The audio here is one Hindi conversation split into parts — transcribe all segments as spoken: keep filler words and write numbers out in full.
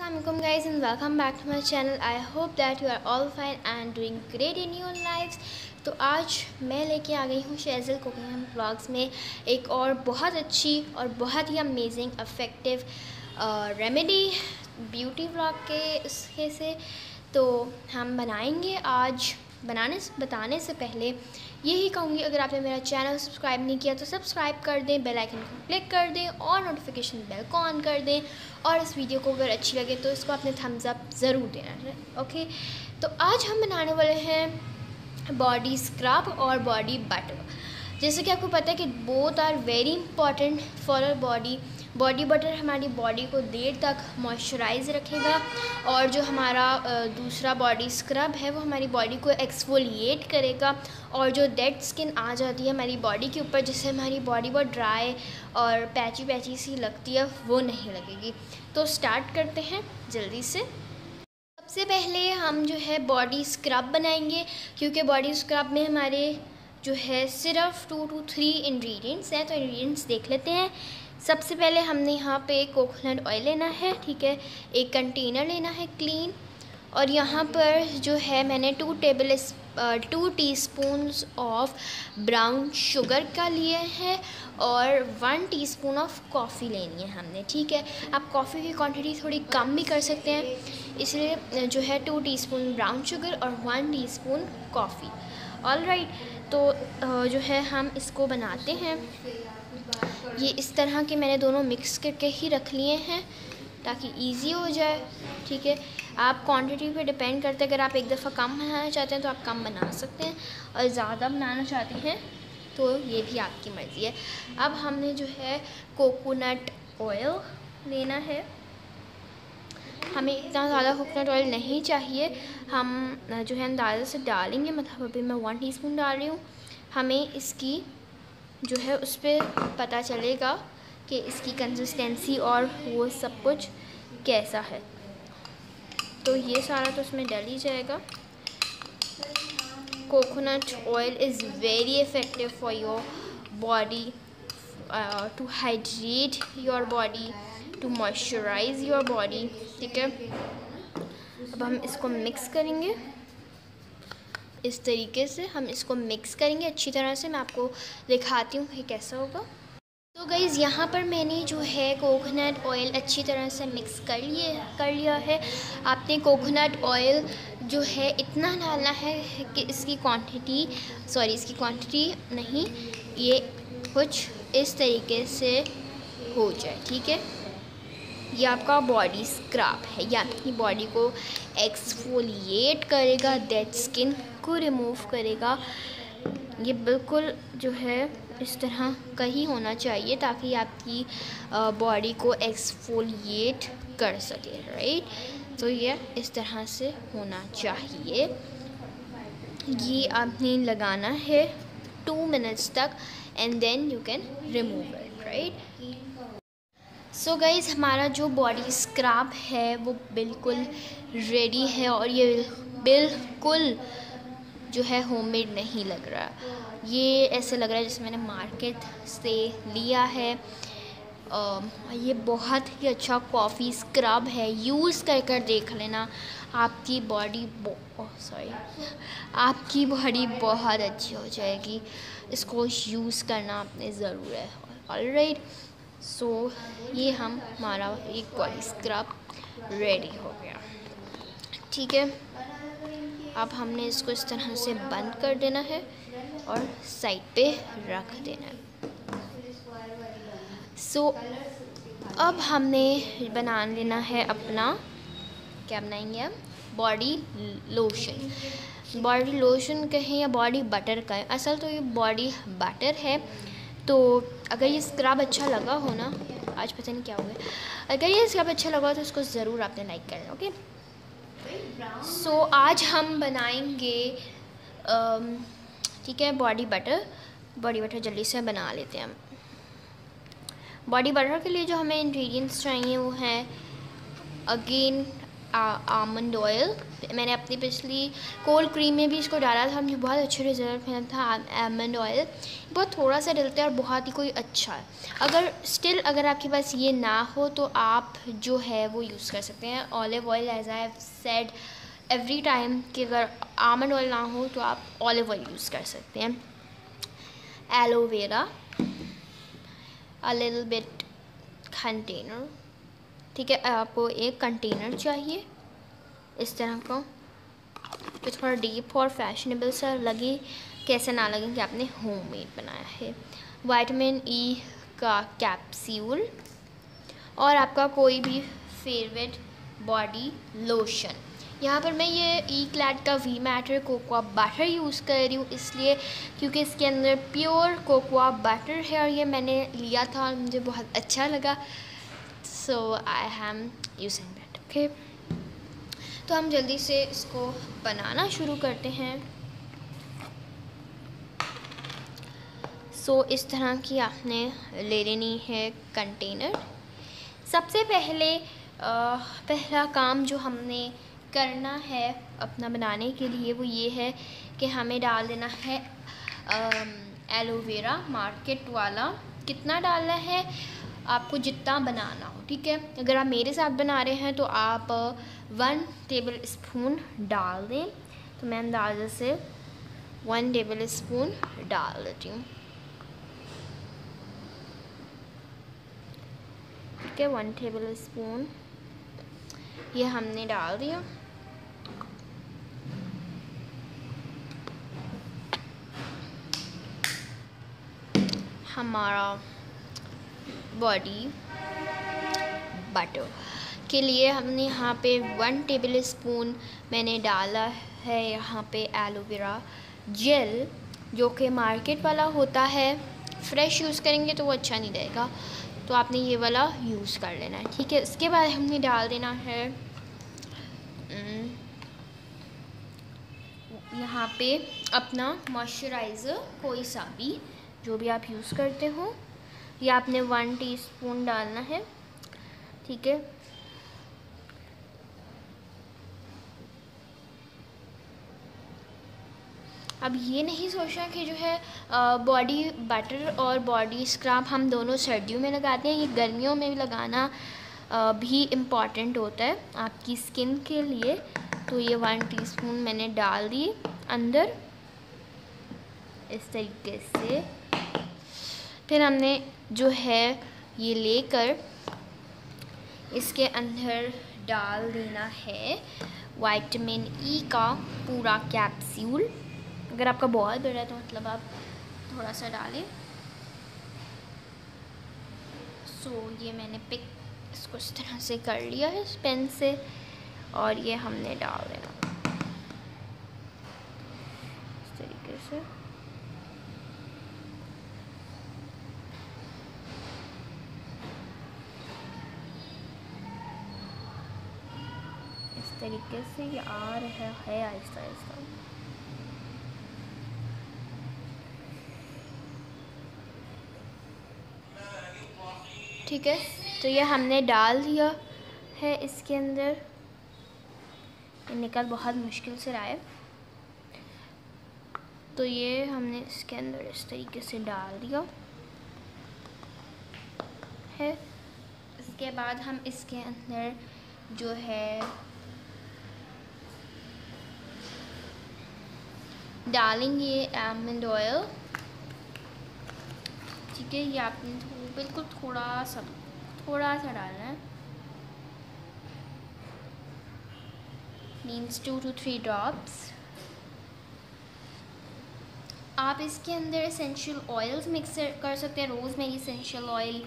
Assalamualaikum guys and welcome back to my channel। I hope that you are all fine and doing great in your lives। तो आज मैं लेके आ गई हूँ शहज़िल कुकिंग एंड व्लॉग्स में एक और बहुत अच्छी और बहुत ही amazing affective remedy beauty vlog के उसके से। तो हम बनाएंगे आज, बनाने बताने से पहले यही कहूँगी अगर आपने मेरा चैनल सब्सक्राइब नहीं किया तो सब्सक्राइब कर दें, बेल आइकन को क्लिक कर दें और नोटिफिकेशन बेल को ऑन कर दें। और इस वीडियो को अगर अच्छी लगे तो इसको आपने थम्स अप ज़रूर देना। ओके, तो आज हम बनाने वाले हैं बॉडी स्क्रब और बॉडी बटर। जैसे कि आपको पता है कि both are very important for our body. Body butter हमारी बॉडी को देर तक मॉइस्चराइज रखेगा और जो हमारा दूसरा बॉडी स्क्रब है वो हमारी बॉडी को एक्सफोलिएट करेगा और जो डेड स्किन आ जाती है हमारी बॉडी के ऊपर जिससे हमारी बॉडी बहुत ड्राई और पैची पैची सी लगती है वो नहीं लगेगी। तो स्टार्ट करते हैं जल्दी से। सबसे पहले हम जो है बॉडी स्क्रब बनाएंगे क्योंकि बॉडी स्क्रब में हमारे जो है सिर्फ टू टू थ्री इंग्रेडिएंट्स हैं। तो इंग्रेडिएंट्स देख लेते हैं। सबसे पहले हमने यहाँ पे कोकोनट ऑयल लेना है, ठीक है, एक कंटेनर लेना है क्लीन। और यहाँ पर जो है मैंने two table two teaspoon of brown sugar का लिए है और वन टीस्पून ऑफ कॉफ़ी लेनी है हमने, ठीक है। आप कॉफ़ी की क्वांटिटी थोड़ी कम भी कर सकते हैं, इसलिए जो है टू टीस्पून ब्राउन शुगर और one teaspoon coffee. All right, तो जो है हम इसको बनाते हैं। ये इस तरह के मैंने दोनों मिक्स करके ही रख लिए हैं ताकि इजी हो जाए, ठीक है। आप क्वांटिटी पे डिपेंड करते हैं, अगर आप एक दफ़ा कम बनाना चाहते हैं तो आप कम बना सकते हैं और ज़्यादा बनाना चाहते हैं तो ये भी आपकी मर्ज़ी है। अब हमने जो है कोकोनट ऑयल लेना है। हमें इतना ज़्यादा कोकोनट ऑयल नहीं चाहिए, हम जो है अंदाज़े से डालेंगे, मतलब अभी मैं वन टीस्पून डाल रही हूँ। हमें इसकी जो है उस पर पता चलेगा कि इसकी कंसिस्टेंसी और वो सब कुछ कैसा है। तो ये सारा तो उसमें डल ही जाएगा। Coconut oil is very effective for your body, to hydrate your body, to moisturise your body, ठीक है। अब हम इसको मिक्स करेंगे, इस तरीके से हम इसको मिक्स करेंगे अच्छी तरह से। मैं आपको दिखाती हूँ कि कैसा होगा। तो गाइज़ यहाँ पर मैंने जो है कोकोनट ऑयल अच्छी तरह से मिक्स कर लिए कर लिया है। आपने कोकोनट ऑयल जो है इतना डालना है कि इसकी क्वांटिटी सॉरी इसकी क्वांटिटी नहीं, ये कुछ इस तरीके से हो जाए, ठीक है। ये आपका बॉडी स्क्रब है, ये आपकी बॉडी को एक्सफोलिएट करेगा, डेड स्किन को रिमूव करेगा। ये बिल्कुल जो है इस तरह का ही होना चाहिए ताकि आपकी बॉडी को एक्सफोलिएट कर सके, राइट। तो ये इस तरह से होना चाहिए। ये आपने लगाना है टू मिनट्स तक and then you can remove it, right. So so guys, हमारा जो बॉडी स्क्रब है वो बिल्कुल रेडी है और ये बिल्कुल जो है होममेड नहीं लग रहा। ये ऐसे लग रहा है जैसे मैंने मार्केट से लिया है। आ, ये बहुत ही अच्छा कॉफ़ी स्क्रब है, यूज़ कर कर देख लेना। आपकी बॉडी सॉरी आपकी बॉडी बहुत अच्छी हो जाएगी। इसको यूज़ करना आपने ज़रूर है। ऑल राइट, सो so, ये हम हमारा एक बॉडी स्क्रब रेडी हो गया, ठीक है। अब हमने इसको इस तरह से बंद कर देना है और साइड पे रख देना है। सो so, अब हमने बना लेना है अपना, क्या बनाएंगे हम, बॉडी लोशन, बॉडी लोशन कहें या बॉडी बटर कहें, असल तो ये बॉडी बटर है। तो अगर ये स्क्रब अच्छा लगा हो ना, आज पता नहीं क्या हो गया, अगर ये स्क्रब अच्छा लगा हो तो इसको ज़रूर आपने लाइक करना, ओके। सो so, आज हम बनाएंगे, ठीक है, बॉडी बटर। बॉडी बटर जल्दी से बना लेते हैं हम। बॉडी बटर के लिए जो हमें इंग्रेडिएंट्स चाहिए वो हैं, अगेन आमंड ऑयल। मैंने अपनी पिछली कोल्ड क्रीम में भी इसको डाला था, मुझे बहुत अच्छे रिजल्ट मिला था। आमंड ऑयल बहुत थोड़ा सा डलता है और बहुत ही कोई अच्छा है। अगर स्टिल अगर आपके पास ये ना हो तो आप जो है वो यूज़ कर सकते हैं olive oil. As I have said every time कि अगर आमंड ऑयल ना हो तो आप ऑलिव ऑयल यूज़ कर सकते हैं। Aloe vera a little bit container, ठीक है। आपको एक कंटेनर चाहिए इस तरह का जो थोड़ा डीप और फैशनेबल सा लगे, कैसे ना लगे कि आपने होममेड बनाया है। विटामिन ई का कैप्सूल और आपका कोई भी फेवरेट बॉडी लोशन। यहाँ पर मैं ये ई क्लैड का वी मैटर कोकोआ बटर यूज़ कर रही हूँ, इसलिए क्योंकि इसके अंदर प्योर कोकोआ बटर है और ये मैंने लिया था और मुझे बहुत अच्छा लगा, so I am using that. Okay, तो हम जल्दी से इसको बनाना शुरू करते हैं। सो so, इस तरह की आपने ले लेनी है कंटेनर। सबसे पहले आ, पहला काम जो हमने करना है अपना बनाने के लिए वो ये है कि हमें डाल देना है एलोवेरा मार्केट वाला। कितना डालना है आपको जितना बनाना हो, ठीक है। अगर आप मेरे साथ बना रहे हैं तो आप वन टेबल स्पून डाल दें, तो मैं अंदाजे से वन टेबल स्पून डाल देती हूँ, ठीक है। वन टेबल स्पून ये हमने डाल दिया। हमारा बॉडी बटर के लिए हमने यहाँ पे वन टेबल स्पून मैंने डाला है यहाँ पे एलोवेरा जेल, जो कि मार्केट वाला होता है। फ्रेश यूज़ करेंगे तो वो अच्छा नहीं रहेगा, तो आपने ये वाला यूज़ कर लेना है, ठीक है। इसके बाद हमने डाल देना है यहाँ पे अपना मॉइस्चराइज़र, कोई सा भी जो भी आप यूज़ करते हो, ये आपने वन टीस्पून डालना है, ठीक है। अब ये नहीं सोचना कि जो है बॉडी बटर और बॉडी स्क्रब हम दोनों सर्दियों में लगाते हैं, ये गर्मियों में भी लगाना आ, भी इम्पॉर्टेंट होता है आपकी स्किन के लिए। तो ये वन टीस्पून मैंने डाल दी अंदर इस तरीके से। फिर हमने जो है ये लेकर इसके अंदर डाल देना है विटामिन ई का पूरा कैप्सूल। अगर आपका बहुत बड़ा है तो मतलब आप थोड़ा सा डालें। सो so, ये मैंने पिक इसको इस तरह से कर लिया है पेन से और ये हमने डाल देना इस तरीके से। इस तरीके से ये आ रहा है आहिस्ता आहिस्ता। ठीक है, तो ये हमने डाल दिया है इसके अंदर। निकल बहुत मुश्किल से रहा है, तो ये हमने इसके अंदर इस तरीके से डाल दिया है। इसके बाद हम इसके अंदर जो है डालेंगे आमंड ऑयल, ठीक है। ये आपने बिल्कुल थोड़ा सा थोड़ा सा डालना है, means two two three drops. आप इसके अंदर एसेंशियल ऑयल्स मिक्स कर सकते हैं, रोज़मेरी एसेंशियल ऑयल,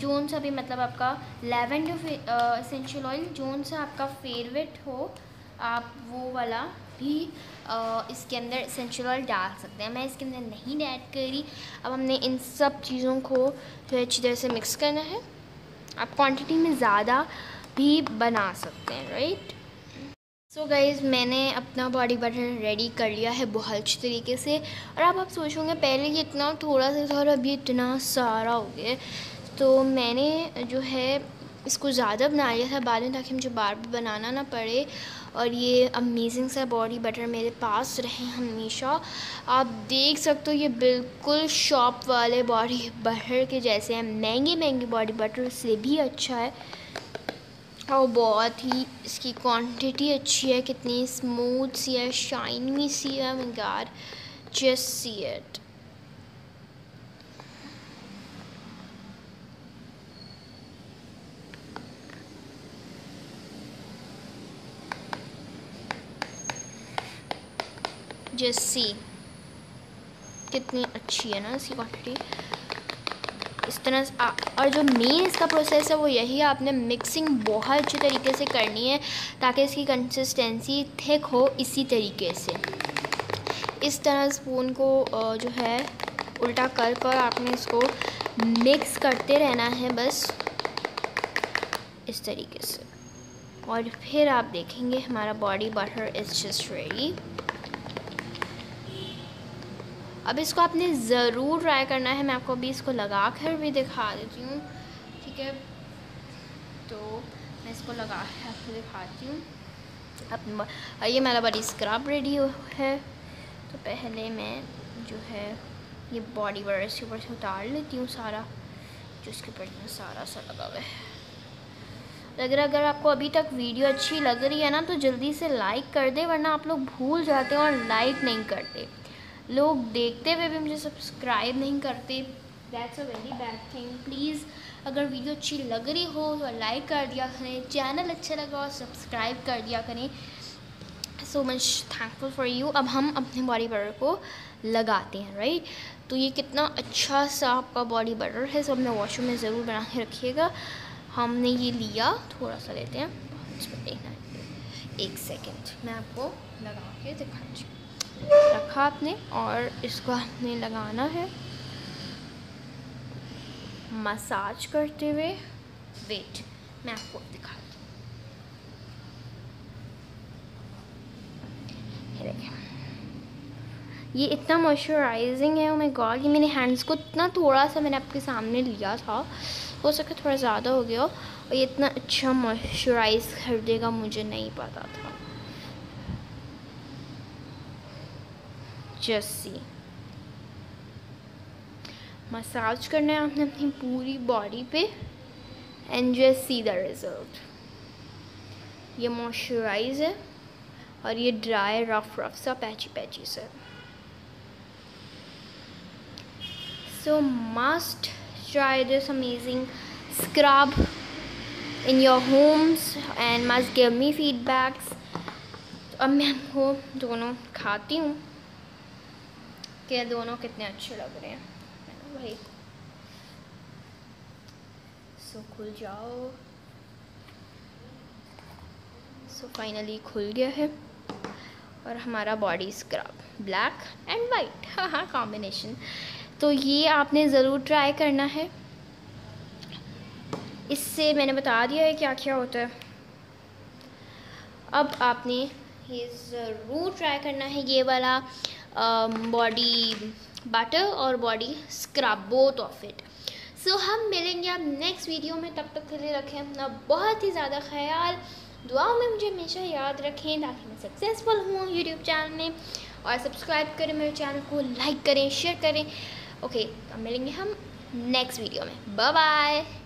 जोन सा भी मतलब आपका लैवेंडर एसेंशियल ऑयल, जोन सा आपका फेवरेट हो आप वो वाला भी आ, इसके अंदर एसेंशियल ऑयल डाल सकते हैं। मैं इसके अंदर नहीं ऐड करी। अब हमने इन सब चीज़ों को जो है अच्छी तरह से मिक्स करना है। आप क्वांटिटी में ज़्यादा भी बना सकते हैं, राइट। सो गाइज़, मैंने अपना बॉडी बटर रेडी कर लिया है बहुत अच्छे तरीके से। और आप आप सोचोगे पहले ये इतना थोड़ा सा था और अभी इतना सारा हो गया। तो मैंने जो है इसको ज़्यादा बनाया है बाद में ताकि मुझे बार बार बनाना ना पड़े। और ये अमेजिंग सा बॉडी बटर मेरे पास रहे हमेशा। आप देख सकते हो ये बिल्कुल शॉप वाले बॉडी बटर के जैसे हैं, महंगे महंगे बॉडी बटर से भी अच्छा है और बहुत ही इसकी क्वांटिटी अच्छी है, कितनी स्मूथ सी है, शाइनी सी है। My god, just see it. Just see कितनी अच्छी है ना इसकी क्वांटिटी। इस तरह से, और जो मेन इसका प्रोसेस है वो यही है, आपने मिक्सिंग बहुत अच्छे तरीके से करनी है ताकि इसकी कंसिस्टेंसी थिक हो। इसी तरीके से इस तरह स्पून को जो है उल्टा कर कर आपने इसको मिक्स करते रहना है बस इस तरीके से, और फिर आप देखेंगे हमारा body butter is just ready. अब इसको आपने ज़रूर ट्राई करना है। मैं आपको अभी इसको लगा कर भी दिखा देती हूँ, ठीक है। तो मैं इसको लगा कर आपको दिखाती हूँ। अब ये मेरा बॉडी स्क्रब रेडी है। तो पहले मैं जो है ये बॉडी बटर इसके ऊपर से उतार लेती हूँ सारा, जो इसके ऊपर सारा सा लगा हुआ है। अगर अगर आपको अभी तक वीडियो अच्छी लग रही है ना तो जल्दी से लाइक कर दे, वरना आप लोग भूल जाते हैं और लाइक नहीं करते। लोग देखते हुए भी मुझे सब्सक्राइब नहीं करते, that's a very bad thing. Please अगर वीडियो अच्छी लग रही हो तो लाइक कर दिया करें, चैनल अच्छा लगा और सब्सक्राइब कर दिया करें। So much thankful for you. अब हम अपने बॉडी बटर को लगाते हैं, राइट। तो ये कितना अच्छा सा आपका बॉडी बटर है, सब अपने वॉशरूम में ज़रूर बना के रखिएगा। हमने ये लिया, थोड़ा सा लेते हैं, एक सेकेंड मैं आपको लगा के दिखाती हूँ। रखा आपने और इसको आपने लगाना है मसाज करते हुए। वेट, मैं आपको दिखाती हूँ। ये इतना मॉइस्चराइजिंग है, ओ माय गॉड। ये मेरे हैंड्स को इतना, थोड़ा सा मैंने आपके सामने लिया था, हो सके थोड़ा ज़्यादा हो गया हो, और ये इतना अच्छा मॉइस्चराइज कर देगा, मुझे नहीं पता था। जस्ट सी, मसाज करना है आपने अपनी पूरी बॉडी पे and just see the result. ये मॉइस्चराइज है और ये ड्राई रफ रफ सा पैची पैची सा। So must try this amazing scrub in your homes and must give me feedbacks. अब मैं आपको दोनों खाती हूँ, ये दोनों कितने अच्छे लग रहे हैं भाई। सो so, खुल जाओ। सो so, फाइनली खुल गया है और हमारा body scrub black and white, हाँ हाँ कॉम्बिनेशन। तो ये आपने ज़रूर ट्राई करना है। इससे मैंने बता दिया है क्या क्या होता है। अब आपने ये ज़रूर ट्राई करना है, ये वाला बॉडी बटर और body scrub, both of it. So हम मिलेंगे आप नेक्स्ट वीडियो में, तब तक के लिए रखें अपना बहुत ही ज़्यादा ख्याल। दुआओं में मुझे हमेशा याद रखें ताकि मैं सक्सेसफुल हूँ यूट्यूब चैनल में, और सब्सक्राइब करें मेरे चैनल को, लाइक करें, शेयर करें। ओके, अब मिलेंगे हम नेक्स्ट वीडियो में। Bye bye.